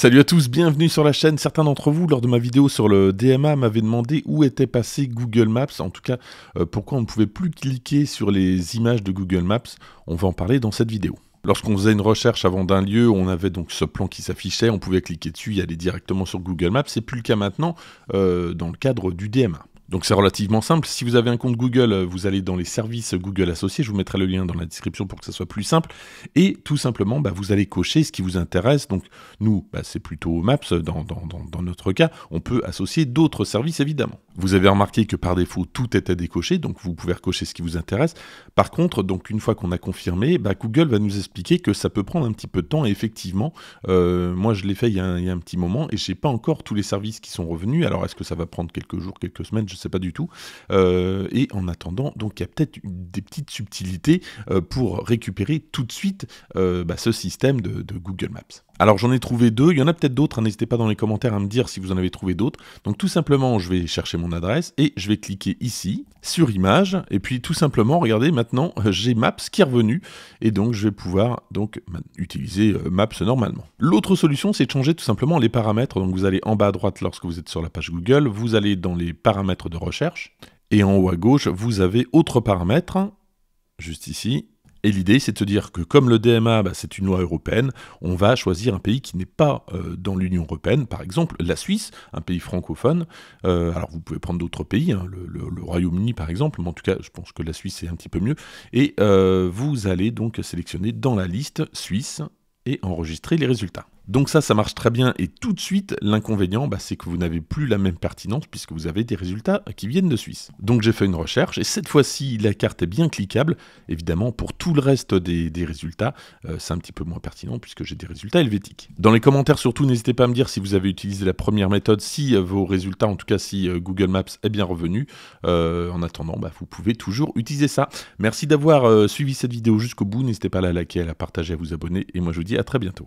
Salut à tous, bienvenue sur la chaîne. Certains d'entre vous, lors de ma vidéo sur le DMA, m'avaient demandé où était passé Google Maps, en tout cas pourquoi on ne pouvait plus cliquer sur les images de Google Maps. On va en parler dans cette vidéo. Lorsqu'on faisait une recherche avant d'un lieu, on avait donc ce plan qui s'affichait, on pouvait cliquer dessus et aller directement sur Google Maps. C'est plus le cas maintenant dans le cadre du DMA. Donc c'est relativement simple, si vous avez un compte Google, vous allez dans les services Google associés, je vous mettrai le lien dans la description pour que ça soit plus simple, et tout simplement vous allez cocher ce qui vous intéresse. Donc nous, c'est plutôt Maps dans notre cas, on peut associer d'autres services évidemment. Vous avez remarqué que par défaut tout était décoché, donc vous pouvez recocher ce qui vous intéresse. Par contre, donc une fois qu'on a confirmé, Google va nous expliquer que ça peut prendre un petit peu de temps, et effectivement, moi je l'ai fait il y a un petit moment, et je n'ai pas encore tous les services qui sont revenus. Alors est-ce que ça va prendre quelques jours, quelques semaines, je sais pas du tout, et en attendant, donc il y a peut-être des petites subtilités pour récupérer tout de suite ce système de Google Maps. Alors j'en ai trouvé deux, il y en a peut-être d'autres, n'hésitez pas dans les commentaires à me dire si vous en avez trouvé d'autres. Donc tout simplement, je vais chercher mon adresse et je vais cliquer ici sur image, et puis tout simplement, regardez, maintenant j'ai Maps qui est revenu, et donc je vais pouvoir donc utiliser Maps normalement. L'autre solution, c'est de changer tout simplement les paramètres. Donc vous allez en bas à droite lorsque vous êtes sur la page Google, vous allez dans les paramètres de recherche, et en haut à gauche vous avez autres paramètres juste ici, et l'idée c'est de se dire que comme le DMA c'est une loi européenne, on va choisir un pays qui n'est pas dans l'Union européenne, par exemple la Suisse, un pays francophone. Alors vous pouvez prendre d'autres pays, hein, le Royaume-Uni par exemple, mais en tout cas je pense que la Suisse est un petit peu mieux, et vous allez donc sélectionner dans la liste Suisse et enregistrer les résultats. Donc ça marche très bien, et tout de suite, l'inconvénient, c'est que vous n'avez plus la même pertinence puisque vous avez des résultats qui viennent de Suisse. Donc j'ai fait une recherche, et cette fois-ci, la carte est bien cliquable. Évidemment, pour tout le reste des résultats, c'est un petit peu moins pertinent puisque j'ai des résultats helvétiques. Dans les commentaires, surtout, n'hésitez pas à me dire si vous avez utilisé la première méthode, si vos résultats, en tout cas si Google Maps est bien revenu. En attendant, vous pouvez toujours utiliser ça. Merci d'avoir suivi cette vidéo jusqu'au bout, n'hésitez pas à la liker, à la partager, à vous abonner, et moi je vous dis à très bientôt.